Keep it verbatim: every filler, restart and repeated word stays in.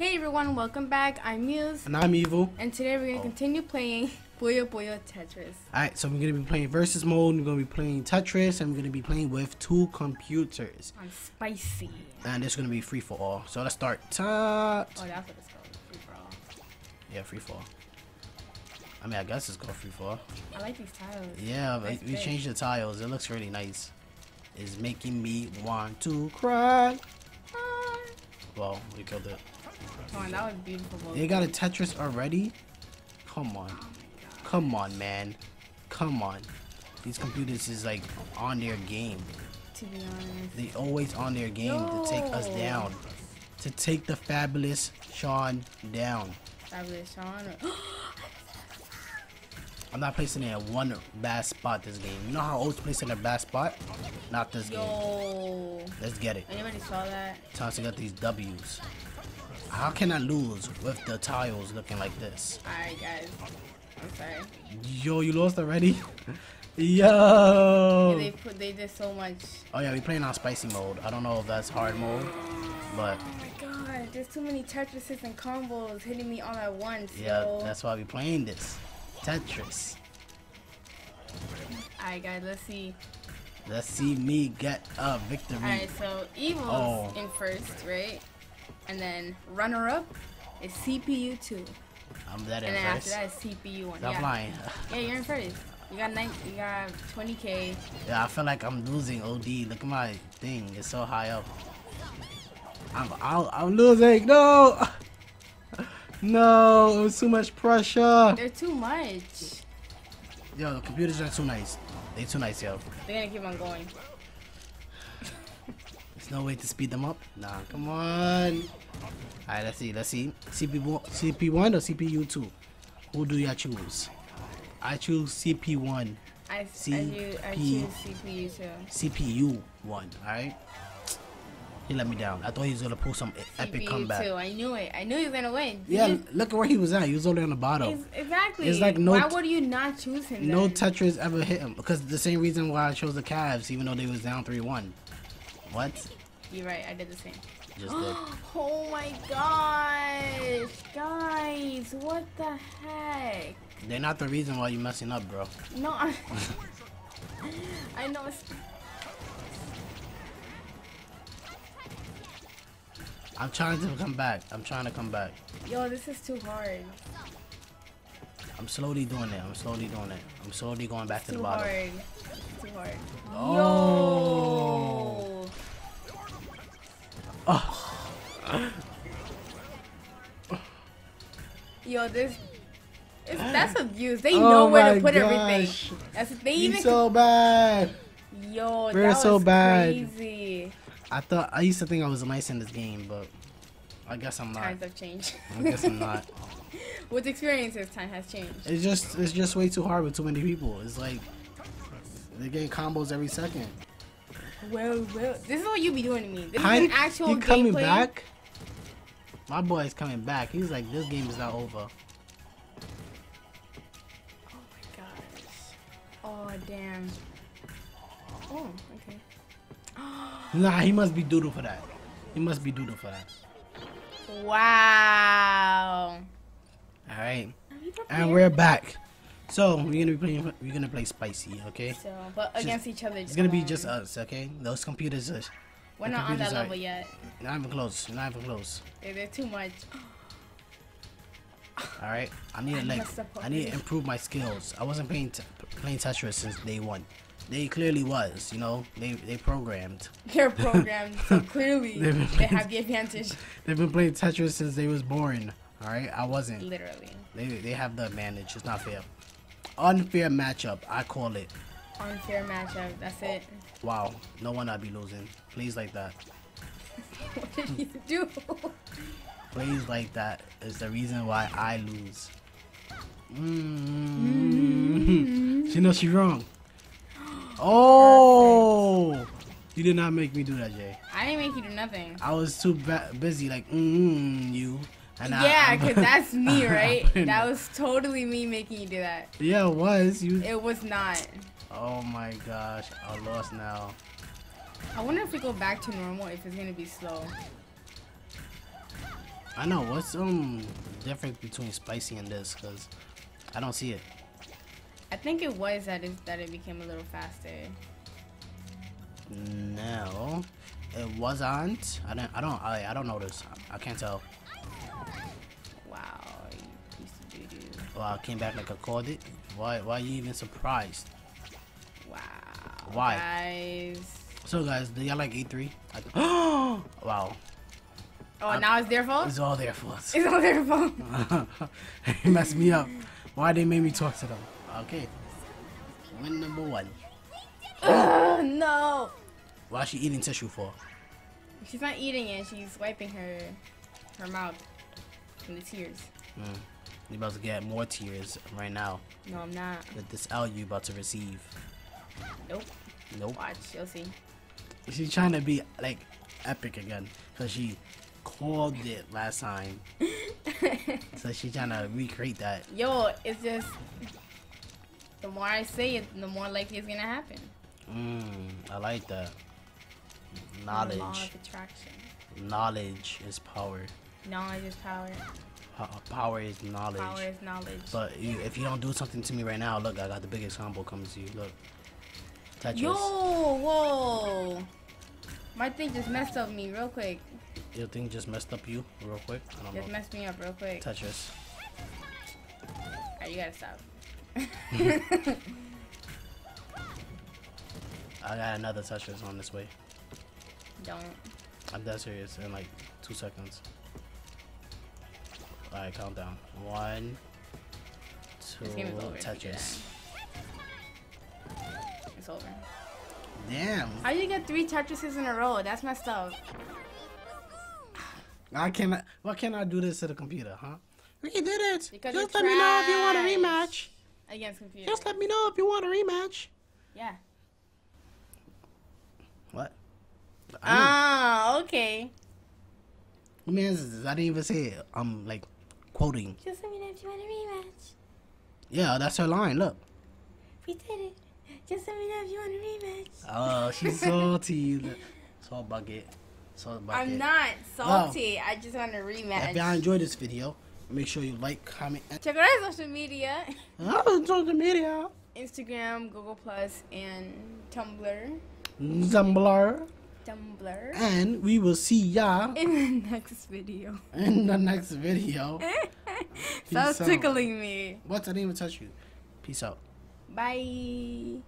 Hey everyone, welcome back. I'm Muse. And I'm Evil. And today we're going to oh. continue playing Puyo Puyo Tetris. Alright, so we're going to be playing Versus Mode, we're going to be playing Tetris, and we're going to be playing with two computers. I'm spicy. And it's going to be free for all. So let's start. Ta oh, that's what it's called. Free for all. Yeah, free for all. I mean, I guess it's called free for all. I like these tiles. Yeah, nice we big. changed the tiles. It looks really nice. It's making me want to cry. Ah. Well, we killed it. Come on, that was beautiful. They got a Tetris already? Come on. Oh Come on, man. Come on. These computers is like on their game. To be honest. They always on their game no. to take us down. To take the fabulous Sean down. Fabulous Sean? I'm not placing it at one bad spot this game. You know how I always place it in a bad spot? Not this Yo. game. Let's get it. Anybody saw that? Thompson got these W's. How can I lose with the tiles looking like this? Alright guys, I'm sorry. Yo, you lost already? Yo! Yeah, they, put, they did so much. Oh yeah, we playing on spicy mode. I don't know if that's hard mode, but... Oh my god, there's too many Tetrises and combos hitting me all at once. Yeah, yo. That's why we playing this. Tetris. Alright guys, let's see. Let's see me get a victory. Alright, so Evil's oh. in first, right? And then runner up is C P U two. I'm that in first. And then after that is C P U one. Stop yeah. lying. Yeah, you're in first. You got nine, you got twenty K. Yeah, I feel like I'm losing O D. Look at my thing. It's so high up. I'm I'm, I'm losing. No. No, it was too much pressure. They're too much. Yo, the computers are too nice. They too nice, yo. They're gonna keep on going. No way to speed them up. Nah, come on. Alright, let's see. Let's see. C P one or C P U two? Who do you choose? I choose C P one. I, C P, I, choose, I choose C P U two. C P U one. Alright. He let me down. I thought he was gonna pull some epic comeback. C P U two. I knew it. I knew he was gonna win. He yeah. Didn't... Look at where he was at. He was only on the bottom. It's, exactly. It's like no. Why would you not choose him? No then? Tetris ever hit him because the same reason why I chose the Cavs, even though they was down three one. What? You're right, I did the same. Just did. Oh my gosh! Guys, what the heck? They're not the reason why you're messing up, bro. No, I... I know it's... I'm trying to come back. I'm trying to come back. Yo, this is too hard. I'm slowly doing it. I'm slowly doing it. I'm slowly going back to the bottom. It's too hard. Too hard. Oh! Yo! Oh. Yo, this it's, that's abuse. They know oh where to put gosh. everything. That's they You're even so bad. Yo, We're that so was bad. crazy. I thought I used to think I was nice in this game, but I guess I'm not. Times have changed. I guess I'm not. With experiences, time has changed. It's just it's just way too hard with too many people. It's like they're getting combos every second. Well, well, this is what you be doing to me. This I, is an actual gameplay. You coming gameplay. back? My boy is coming back. He's like, this game is not over. Oh my gosh. Oh, damn. Oh, okay. Nah, he must be doodle for that. He must be doodle for that. Wow. All right. And we're back. So we're gonna be playing. We're gonna play spicy, okay? So, but against just, each other. It's gonna um, be just us, okay? Those computers are. We're not on that are, level yet. Not even close. Not even close. Yeah, they're too much. All right, I need to like. I need to improve my skills. I wasn't playing t playing Tetris since day one. They clearly was, you know. They they programmed. They're programmed. So clearly, they playing, have the advantage. They've been playing Tetris since they was born. All right, I wasn't. Literally. They they have the advantage. It's not fair. Unfair matchup, I call it. Unfair matchup, that's it. Wow, no one I'd be losing. Please like that. What did you do? Please like that is the reason why I lose. Mm-hmm. Mm-hmm. She knows she's wrong. Oh! Perfect. You did not make me do that, Jay. I didn't make you do nothing. I was too busy, like, mm-hmm, you. And yeah, because that's me, right? That was totally me making you do that. Yeah, it was. You... It was not. Oh my gosh. I lost now. I wonder if we go back to normal if it's going to be slow. I know. What's um the difference between spicy and this? Cause I don't see it. I think it was that it that it became a little faster. No, it wasn't. I don't. I don't. I, I don't notice. I, I can't tell. Wow, you piece of doo doo. Well, I came back like I called it. Why? Why are you even surprised? Wow. Why? Guys. So guys, do y'all like E three? Oh! Wow. Oh, I'm, now it's their fault? It's all their fault. It's all their fault. They messed me up. Why they made me talk to them? Okay. Win number one. Oh no! Why is she eating tissue for? She's not eating it. She's wiping her her mouth from the tears. Mm. You're about to get more tears right now. No, I'm not. With this L you about to receive. Nope. Nope. Watch, you'll see. She's trying to be like epic again, cause she called it last time. So she's trying to recreate that. Yo, it's just the more I say it, the more likely it's gonna happen. Mmm, I like that. Knowledge. Law of attraction. Knowledge is power. Knowledge is power. Uh, power is knowledge. Power is knowledge. But you, if you don't do something to me right now, look, I got the biggest combo coming to you. Look. Tetris. Yo, whoa. My thing just messed up me real quick. Your thing just messed up you real quick? I don't just know. messed me up real quick. Tetris. Alright, you gotta stop. I got another Tetris on this way. Don't. I'm that serious in like two seconds. Alright, count down. One, two, Tetris. It's over. Damn. How you get three Tetrises in a row? That's messed up. I cannot. Why can't I do this to the computer, huh? We did it. Because Just let me know if you want a rematch. Against computer. Just let me know if you want a rematch. Yeah. What? Ah, okay. I mean, I didn't even say it. I'm like quoting. Just let me know if you want a rematch. Yeah, that's her line. Look. We did it. Just let me know if you want a rematch. Oh, she's salty. Salt bucket. Salt bucket. I'm not salty. Well, I just want a rematch. If y'all enjoyed this video, make sure you like, comment, and check out our social media. Oh, social media. Instagram, Google Plus, and Tumblr. Tumblr. Tumblr. And we will see y'all in the next video. In the next video. Stop tickling me. What? I didn't even touch you. Peace out. Bye.